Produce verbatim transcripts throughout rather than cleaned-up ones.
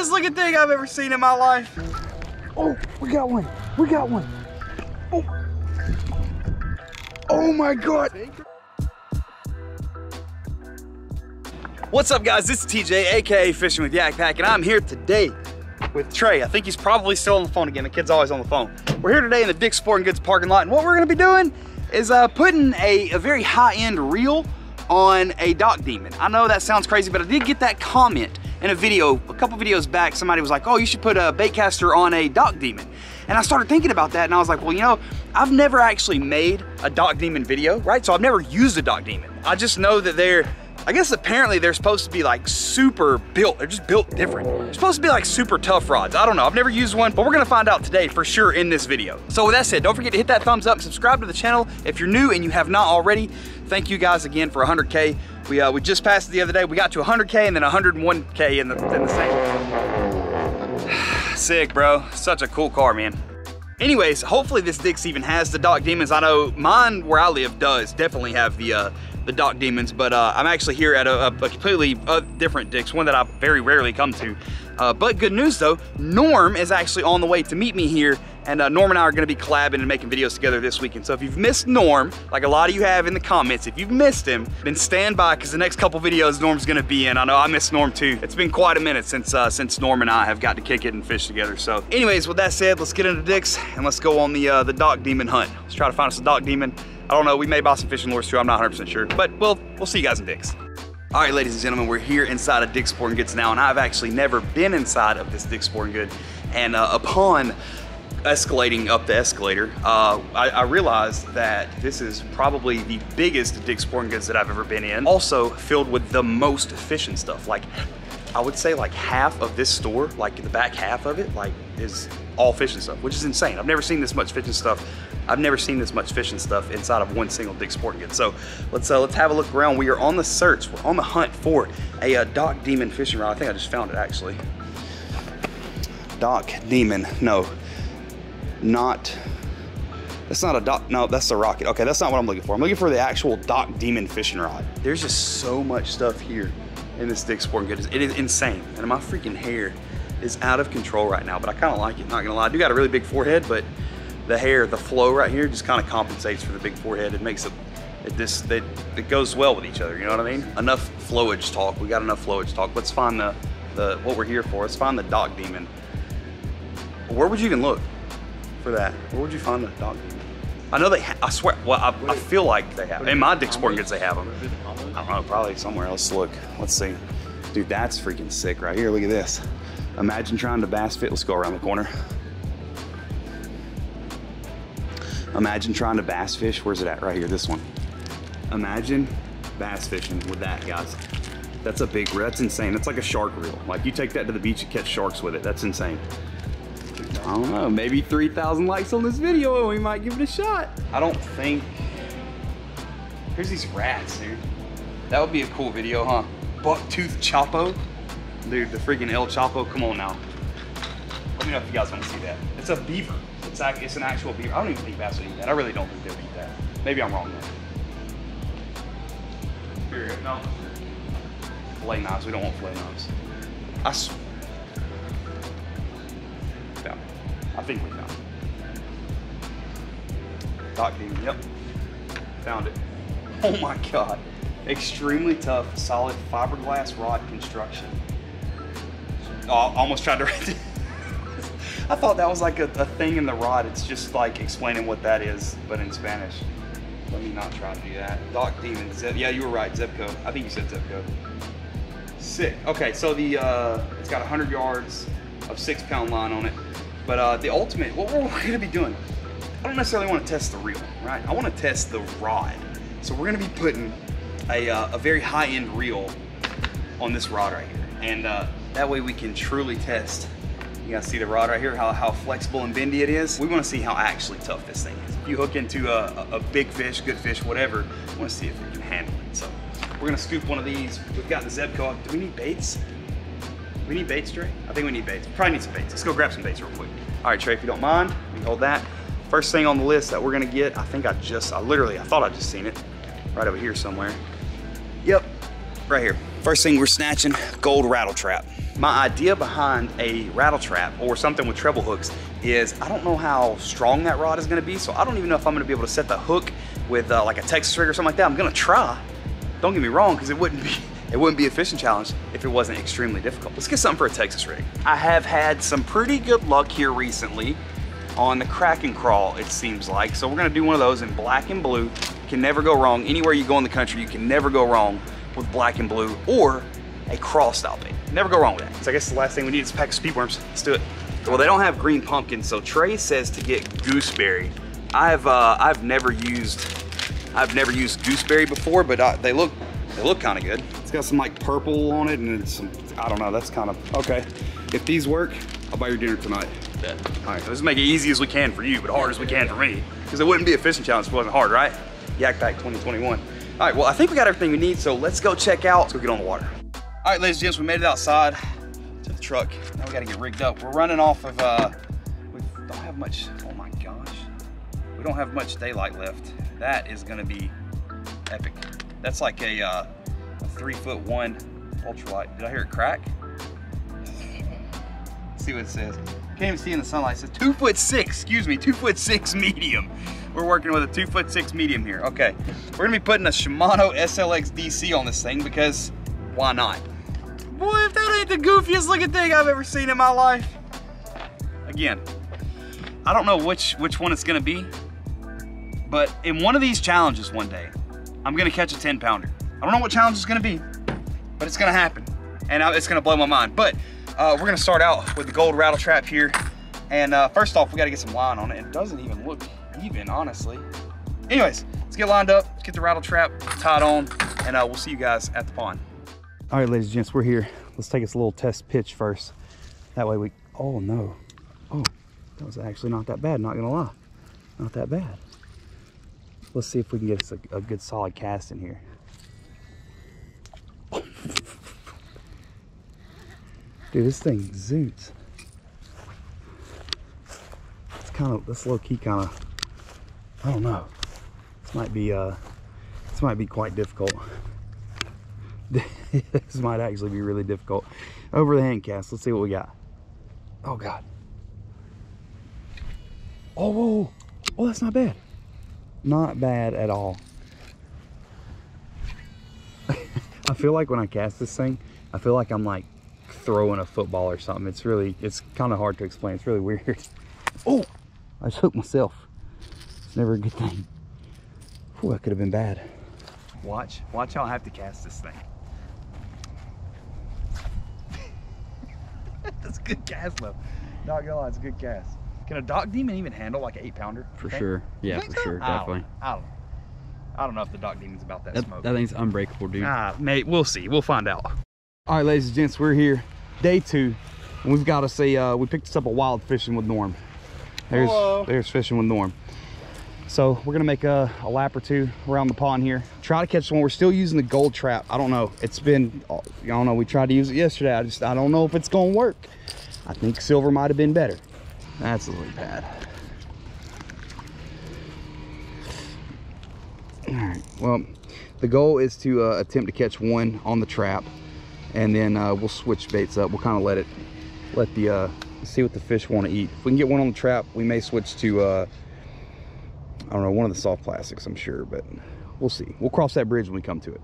biggest looking thing I've ever seen in my life. Oh, we got one. We got one. Oh, oh my God. What's up, guys? This is T J, A K A Fishing with Yak Pack, and I'm here today with Trey. I think he's probably still on the phone again. The kid's always on the phone. We're here today in the Dick's Sporting Goods parking lot, and what we're gonna be doing is uh, putting a, a very high-end reel on a Dock Demon. I know that sounds crazy, but I did get that comment in a video, a couple videos back. Somebody was like, oh, you should put a baitcaster on a Dock Demon. And I started thinking about that, and I was like, well, you know, I've never actually made a Dock Demon video, right? So I've never used a Dock Demon. I just know that they're, I guess apparently they're supposed to be like super built. They're just built different. They're supposed to be like super tough rods. I don't know, I've never used one, but we're gonna find out today for sure in this video. So with that said, don't forget to hit that thumbs up, subscribe to the channel if you're new and you have not already. Thank you guys again for one hundred K. We, uh, we just passed it the other day. We got to one hundred K and then one hundred one K in the, in the same. Sick, bro. Such a cool car, man. Anyways, hopefully this Dick's even has the Dock Demons. I know mine where I live does definitely have the uh, the Dock Demons, but uh, I'm actually here at a, a completely uh, different Dick's, one that I very rarely come to. Uh, but good news though, Norm is actually on the way to meet me here, and uh, Norm and I are gonna be collabing and making videos together this weekend. So if you've missed Norm, like a lot of you have in the comments, if you've missed him, then stand by, because the next couple videos Norm's gonna be in. I know I miss Norm too. It's been quite a minute since uh, since Norm and I have got to kick it and fish together. So anyways, with that said, let's get into Dick's and let's go on the, uh, the Dock Demon hunt. Let's try to find us a Dock Demon. I don't know, we may buy some fishing lures too, I'm not one hundred percent sure, but we'll, we'll see you guys in Dick's. All right, ladies and gentlemen, we're here inside of Dick's Sporting Goods now, and I've actually never been inside of this Dick's Sporting Good. And uh, upon escalating up the escalator, uh, I, I realized that this is probably the biggest Dick's Sporting Goods that I've ever been in. Also filled with the most fishing stuff. Like, I would say like half of this store, like the back half of it, like is all fishing stuff, which is insane. I've never seen this much fishing stuff. I've never seen this much fishing stuff inside of one single Dick's Sporting Goods. So let's uh, let's have a look around. We are on the search. We're on the hunt for a uh, Dock Demon fishing rod. I think I just found it actually. Dock Demon. No, not. That's not a Dock. No, that's the rocket. Okay, that's not what I'm looking for. I'm looking for the actual Dock Demon fishing rod. There's just so much stuff here in this Dick's Sporting Goods. It is insane, and my freaking hair is out of control right now, but I kind of like it, not gonna lie. I do got a really big forehead, but the hair, the flow right here just kind of compensates for the big forehead. It makes it, it this that it goes well with each other, you know what I mean? Enough flowage talk, we got enough flowage talk. Let's find the, the what we're here for. Let's find the Dock Demon. Where would you even look for that? Where would you find the Dock Demon? I know they, ha I swear, well, I, I feel like they have, in my Dick's Sporting Goods they have them. I don't know, probably somewhere else, look, let's see. Dude, that's freaking sick right here, look at this. Imagine trying to bass fish. Let's go around the corner. Imagine trying to bass fish. Where's it at? Right here, this one. Imagine bass fishing with that, guys. That's a big, that's insane. That's like a shark reel. Like you take that to the beach and catch sharks with it. That's insane. I don't know, maybe three thousand likes on this video and we might give it a shot. I don't think, here's these rats, dude. That would be a cool video, huh? Bucktooth Chapo. Dude, the freaking El Chapo, come on now. Let me know if you guys want to see that. It's a beaver. It's like, it's an actual beaver. I don't even think bass will eat that. I really don't think they'll eat that. Maybe I'm wrong though. Here we go. No. Fillet knives. We don't want fillet knives. I swear. Found it. I think we found it. Dock Demon. Yep. Found it. Oh my God. Extremely tough, solid fiberglass rod construction. Oh, I almost tried to write it. I thought that was like a, a thing in the rod. It's just like explaining what that is, but in Spanish. Let me not try to do that. Dock Demon, Ze yeah, you were right, Zebco. I think you said Zebco. Sick, okay, so the, uh, it's got one hundred yards of six pound line on it. But uh, the ultimate, what we're gonna be doing, I don't necessarily wanna test the reel, right? I wanna test the rod. So we're gonna be putting a, uh, a very high-end reel on this rod right here. And uh, that way we can truly test. You guys see the rod right here, how, how flexible and bendy it is. We want to see how actually tough this thing is. If you hook into a, a big fish, good fish, whatever, we want to see if we can handle it. So we're going to scoop one of these. We've got the Zebco. Do we need baits? We need baits, Trey? I think we need baits. We probably need some baits. Let's go grab some baits real quick. All right, Trey, if you don't mind, we can hold that. First thing on the list that we're going to get, I think I just, I literally, I thought I just seen it right over here somewhere. Yep, right here. First thing we're snatching, gold rattle trap. My idea behind a rattle trap or something with treble hooks is I don't know how strong that rod is gonna be, so I don't even know if I'm gonna be able to set the hook with uh, like a Texas rig or something like that. I'm gonna try. Don't get me wrong, because it wouldn't be it wouldn't be a fishing challenge if it wasn't extremely difficult. Let's get something for a Texas rig. I have had some pretty good luck here recently on the crack and crawl, it seems like. So we're gonna do one of those in black and blue. Can never go wrong. Anywhere you go in the country, you can never go wrong with black and blue or a crawl style bait. Never go wrong with that. So I guess the last thing we need is a pack of speed worms. Let's do it. Well, they don't have green pumpkin, so Trey says to get gooseberry. I've uh, I've never used I've never used gooseberry before, but I, they look they look kind of good. It's got some like purple on it, and it's some, I don't know. That's kind of okay. If these work, I'll buy your dinner tonight. Yeah. All right, so let's make it easy as we can for you, but hard as we can for me, because it wouldn't be a fishing challenge if it wasn't hard, right? YakPak twenty twenty-one. All right, well, I think we got everything we need, so let's go check out. Let's go get on the water. All right, ladies and gents, we made it outside to the truck. Now we gotta get rigged up. We're running off of, uh, we don't have much, oh my gosh. We don't have much daylight left. That is gonna be epic. That's like a, uh, a three foot one ultralight. Did I hear it crack? Let's see what it says. Can't even see in the sunlight. It says two foot six, excuse me, two foot six medium. We're working with a two foot six medium here. Okay, we're gonna be putting a Shimano S L X D C on this thing because why not? Boy, if that ain't the goofiest looking thing I've ever seen in my life. Again, I don't know which, which one it's gonna be, but in one of these challenges one day, I'm gonna catch a ten pounder. I don't know what challenge it's gonna be, but it's gonna happen. And I, it's gonna blow my mind. But uh, we're gonna start out with the gold rattle trap here. And uh, first off, we gotta get some line on it. It doesn't even look even, honestly. Anyways, let's get lined up, let's get the rattle trap tied on, and uh, we'll see you guys at the pond. All right, ladies and gents, we're here. Let's take us a little test pitch first. That way we, oh no. Oh, that was actually not that bad, not gonna lie. Not that bad. Let's see if we can get us a, a good solid cast in here. Dude, this thing zoots. It's kind of, this low key kind of, I don't know. This might be, uh, this might be quite difficult. This might actually be really difficult. Over the hand cast, let's see what we got. Oh God. Oh, whoa, whoa. Oh, that's not bad. Not bad at all. I feel like when I cast this thing, I feel like I'm like throwing a football or something. It's really, it's kind of hard to explain. It's really weird. Oh, I just hooked myself. It's never a good thing. Whew, that could have been bad. Watch, watch how I have to cast this thing. That's a good cast though. Not gonna lie, it's a good cast. Can a Dock Demon even handle like an eight pounder? For thing? Sure. Yeah, for so? Sure, definitely. I don't, I don't know. I don't know if the Dock Demon's about that, that smoke. That thing's unbreakable, dude. Ah, mate, we'll see. We'll find out. All right, ladies and gents, we're here. Day two. And we've got to see, uh, we picked us up a wild fishing with Norm. There's, Hello. There's fishing with Norm. So we're gonna make a, a lap or two around the pond here. Try to catch one. We're still using the gold trap. I don't know. It's been, I don't know. We tried to use it yesterday. I just, I don't know if it's gonna work. I think silver might've been better. That's a little bad. All right, well, the goal is to uh, attempt to catch one on the trap, and then uh, we'll switch baits up. We'll kind of let it, let the, uh, see what the fish wanna eat. If we can get one on the trap, we may switch to, uh, I don't know, one of the soft plastics, I'm sure, but we'll see. We'll cross that bridge when we come to it.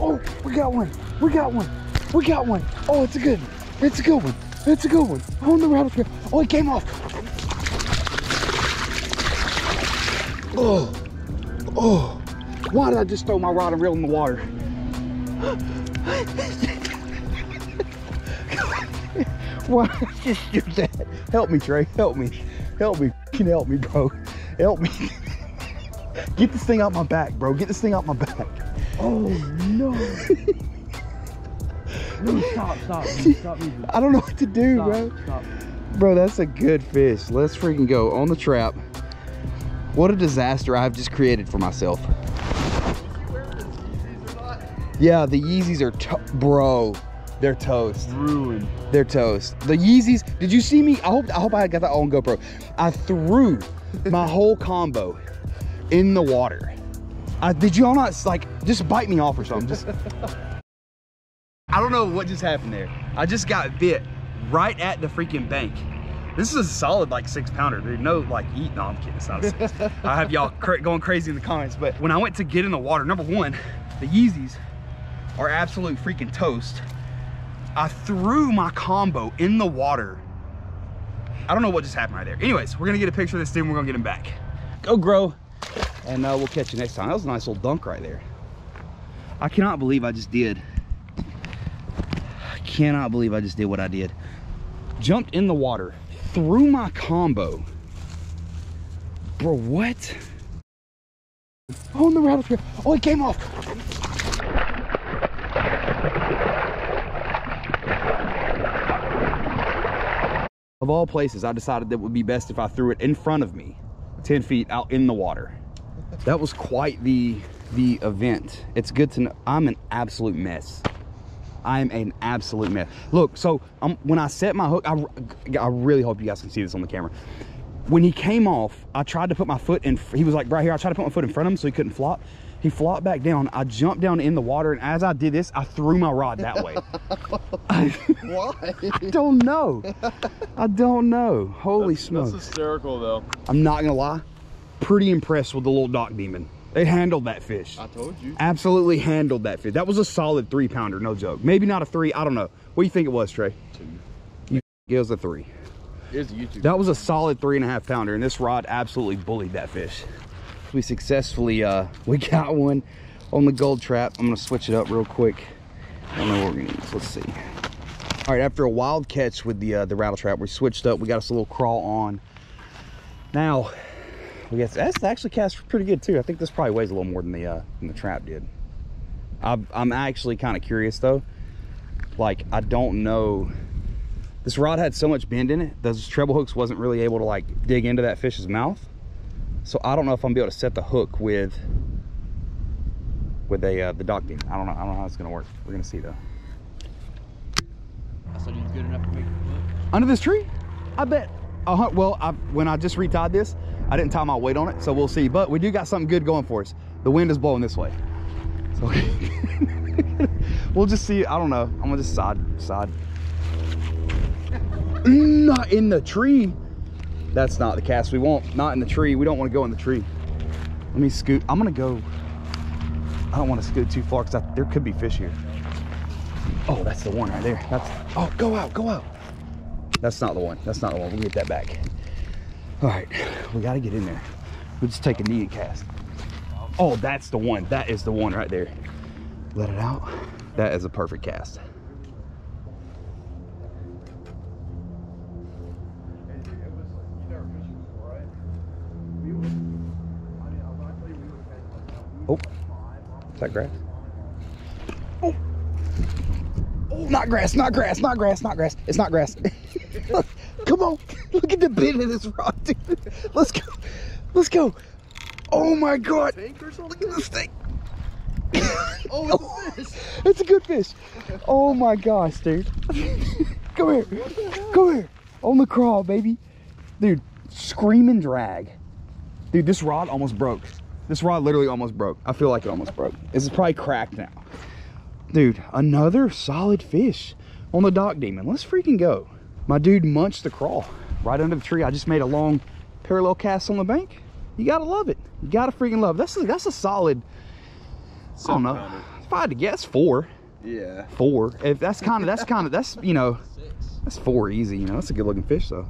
Oh, we got one. We got one. We got one. Oh, it's a good one. It's a good one. It's a good one. Oh, the rattle trap. Oh, it came off. Oh, oh, why did I just throw my rod and reel in the water? Why did you do that? Help me, Trey, help me. Help me, can help me, bro. Help me. Get this thing out my back, bro. Get this thing out my back. Oh, no. No, stop, stop, stop. I don't know what to do, stop, bro. Stop. Bro, that's a good fish. Let's freaking go on the trap. What a disaster I've just created for myself. Yeah, the Yeezys are to bro. They're toast. Ruined. They're toast. The Yeezys. Did you see me? I hope. I hope I got that all on GoPro. I threw my whole combo in the water. I, did you all not like just bite me off or something? Just. I don't know what just happened there. I just got bit right at the freaking bank. This is a solid like six pounder, dude. No, like eat. No, I'm kidding. It's not a six. I have y'all cra going crazy in the comments. But when I went to get in the water, number one, the Yeezys are absolute freaking toast. I threw my combo in the water. I don't know what just happened right there. Anyways, we're gonna get a picture of this dude and we're gonna get him back. Go grow, and uh, we'll catch you next time. That was a nice little dunk right there. I cannot believe I just did. I cannot believe I just did what I did. Jumped in the water, threw my combo. Bro, what? Oh, and the rabbit's here. Oh, it came off. Of all places, I decided that it would be best if I threw it in front of me, ten feet out in the water. That was quite the the event. It's good to know. I'm an absolute mess. I'm an absolute mess. Look, so um, when I set my hook, I, I really hope you guys can see this on the camera. When he came off, I tried to put my foot in. He was like right here. I tried to put my foot in front of him so he couldn't flop. He flopped back down. I jumped down in the water, and as I did this, I threw my rod that way. Why? I don't know. I don't know. Holy that's, smokes. That's hysterical, though. I'm not going to lie. Pretty impressed with the little Dock Demon. They handled that fish. I told you. Absolutely handled that fish. That was a solid three-pounder, no joke. Maybe not a three. I don't know. What do you think it was, Trey? Two. You it was a three. It was a YouTube. That was a solid three-and-a-half-pounder, and this rod absolutely bullied that fish. We successfully uh we got one on the gold trap. I'm gonna switch it up real quick. I don't know what we're gonna use. Let's see. All right, after a wild catch with the uh the rattle trap, we switched up. We got us a little crawl on. Now we got that's actually cast pretty good too. I think this probably weighs a little more than the uh than the trap did. I've, i'm actually kind of curious though, like I don't know. This rod had so much bend in it, those treble hooks wasn't really able to like dig into that fish's mouth. So I don't know if I'm gonna be able to set the hook with with a uh, the Dock Demon. I don't know. I don't know how it's gonna work. We're gonna see though. I said it's good enough to make it work. Under this tree? I bet. Uh, well, I, when I just retied this, I didn't tie my weight on it, so we'll see. But we do got something good going for us. The wind is blowing this way, so we'll just see. I don't know. I'm gonna just side side. Not in the tree. That's not the cast we want. Not in the tree. We don't want to go in the tree. Let me scoot. I'm going to go. I don't want to scoot too far because there could be fish here. Oh, that's the one right there. That's. Oh, go out. Go out. That's not the one. That's not the one. We'll get that back. All right. We got to get in there. We'll just take a knee and cast. Oh, that's the one. That is the one right there. Let it out. That is a perfect cast. Oh, is that grass? Oh, oh, not grass, not grass, not grass, not grass. It's not grass. Look, come on, look at the bend of this rock, dude. Let's go, let's go. Oh my God! Look at this thing. Oh, it's a fish. It's a good fish. Oh my gosh, dude. Come here, come here. On the crawl, baby, dude. Screaming drag, dude. This rod almost broke. This rod literally almost broke. I feel like it almost broke. This is probably cracked now. Dude, another solid fish on the Dock Demon. Let's freaking go. My dude munched the crawl right under the tree. I just made a long parallel cast on the bank. You gotta love it. You gotta freaking love it. That's a, that's a solid, I don't know, if I had to guess, four. Yeah. Four. If that's kind of, that's kind of, that's, you know, that's four easy, you know. That's a good looking fish though.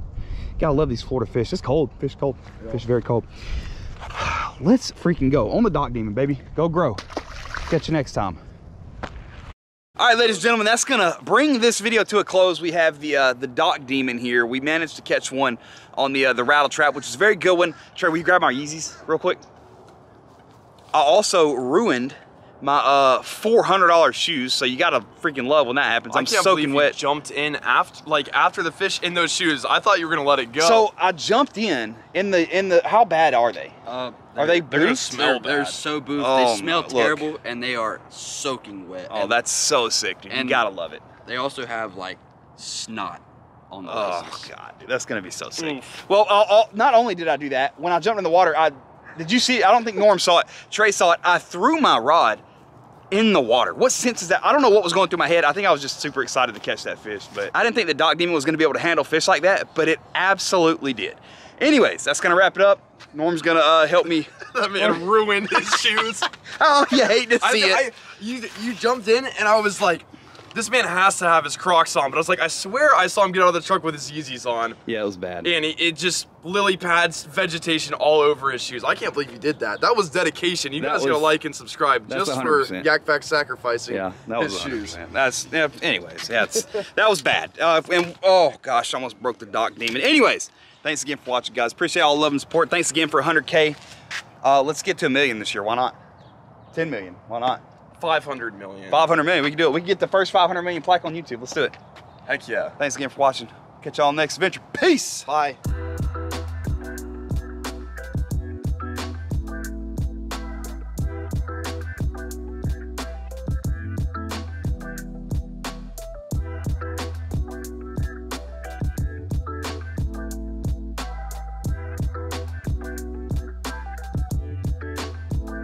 Gotta love these Florida fish. It's cold. Fish cold. Fish very cold. Let's freaking go on the Dock Demon, baby. Go grow. Catch you next time. All right, ladies and gentlemen, that's gonna bring this video to a close. We have the uh, the Dock Demon here. We managed to catch one on the uh, the rattle trap, which is a very good one. Trey, will you grab my Yeezys real quick? I also ruined my uh, four hundred dollar shoes, so you gotta freaking love when that happens. I'm soaking wet. You jumped in after, like after the fish in those shoes. I thought you were gonna let it go. So I jumped in in the in the. How bad are they? Uh, are they boofed? Smell bad. They're so boofed. Oh, they smell terrible, look. And they are soaking wet. Oh, and that's so sick, dude. You gotta love it. They also have like snot on the laces. Oh god, dude, that's gonna be so sick. Mm. Well, I'll, I'll, not only did I do that, when I jumped in the water, I did you see? I don't think Norm saw it. Trey saw it. I threw my rod in the water. What sense is that? I don't know what was going through my head. I think I was just super excited to catch that fish, but I didn't think the Dock Demon was gonna be able to handle fish like that, but it absolutely did. Anyways, that's gonna wrap it up. Norm's gonna uh, help me. That man ruined his shoes. Oh, you hate to see I, it. I, you, you jumped in and I was like, this man has to have his Crocs on, but I was like, I swear I saw him get out of the truck with his Yeezys on. Yeah, it was bad. And he, it just lily pads, vegetation all over his shoes. I can't believe you did that. That was dedication. You that guys was, gotta like and subscribe just one hundred percent. For YakPak sacrificing yeah, that was his one hundred percent. Shoes. That's yeah, anyways. That's that was bad. Uh, and oh gosh, I almost broke the Dock Demon. Anyways, thanks again for watching, guys. Appreciate all the love and support. Thanks again for one hundred K. Uh, let's get to a million this year. Why not? ten million. Why not? five hundred million. five hundred million. We can do it. We can get the first five hundred million plaque on YouTube. Let's do it. Heck yeah. Thanks again for watching. Catch y'all next venture. Peace. Bye.